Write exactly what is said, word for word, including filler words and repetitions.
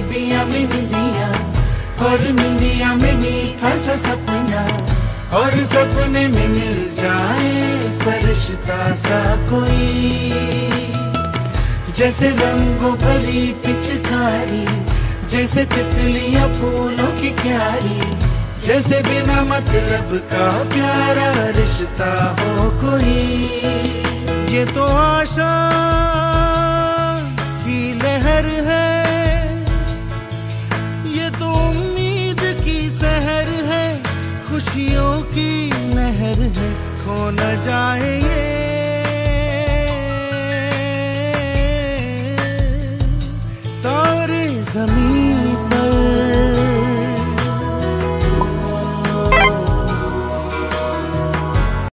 बीबिया में निबिया और निबिया में मीठा सा सपना और सपने में मिल जाए फरिश्ता सा कोई, जैसे रंगों भरी पिचकारी, जैसे तितलियां फूलों की क्यारी, जैसे बिना मतलब का प्यारा रिश्ता हो कोई। ये तो आशा की लहर है, ये तो उम्मीद की सहर है, खुशियों की नहर है, खो न जाए ये। जमीन